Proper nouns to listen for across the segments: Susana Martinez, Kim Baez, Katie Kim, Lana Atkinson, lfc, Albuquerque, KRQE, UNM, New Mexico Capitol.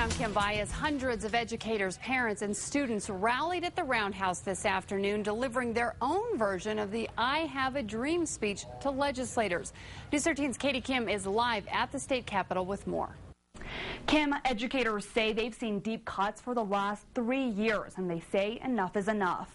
I'm Kim Baez. Hundreds of educators, parents, and students rallied at the Roundhouse this afternoon, delivering their own version of the I Have a Dream speech to legislators. News 13's Katie Kim is live at the state capitol with more. Kim, educators say they've seen deep cuts for the last 3 years, and they say enough is enough.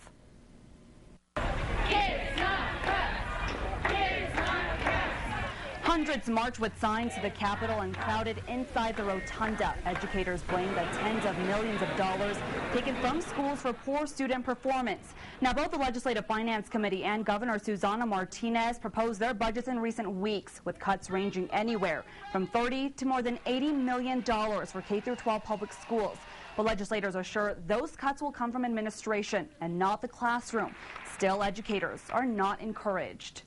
Hundreds marched with signs to the Capitol and crowded inside the rotunda. Educators blame the tens of millions of dollars taken from schools for poor student performance. Now, both the Legislative Finance Committee and Governor Susana Martinez proposed their budgets in recent weeks, with cuts ranging anywhere from $30 to more than $80 million for K-12 public schools. But legislators are sure those cuts will come from administration and not the classroom. Still, educators are not encouraged.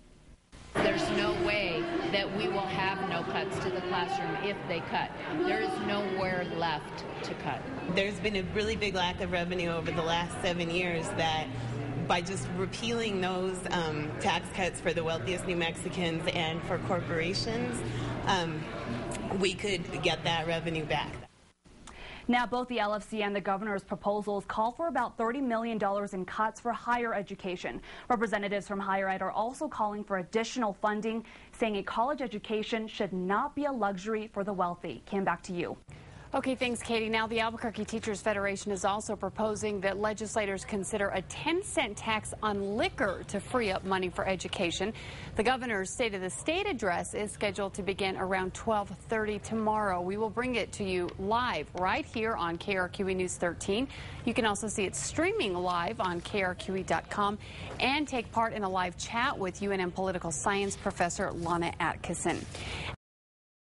There's no way that we will have no cuts to the classroom if they cut. There is nowhere left to cut. There's been a really big lack of revenue over the last 7 years that by just repealing those tax cuts for the wealthiest New Mexicans and for corporations, we could get that revenue back. Now, both the LFC and the governor's proposals call for about $30 million in cuts for higher education. Representatives from higher ed are also calling for additional funding, saying a college education should not be a luxury for the wealthy. Kim, back to you. Okay, thanks, Katie. Now, the Albuquerque Teachers Federation is also proposing that legislators consider a 10-cent tax on liquor to free up money for education. The governor's State of the State address is scheduled to begin around 12:30 tomorrow. We will bring it to you live right here on KRQE News 13. You can also see it streaming live on KRQE.com and take part in a live chat with UNM political science professor Lana Atkinson.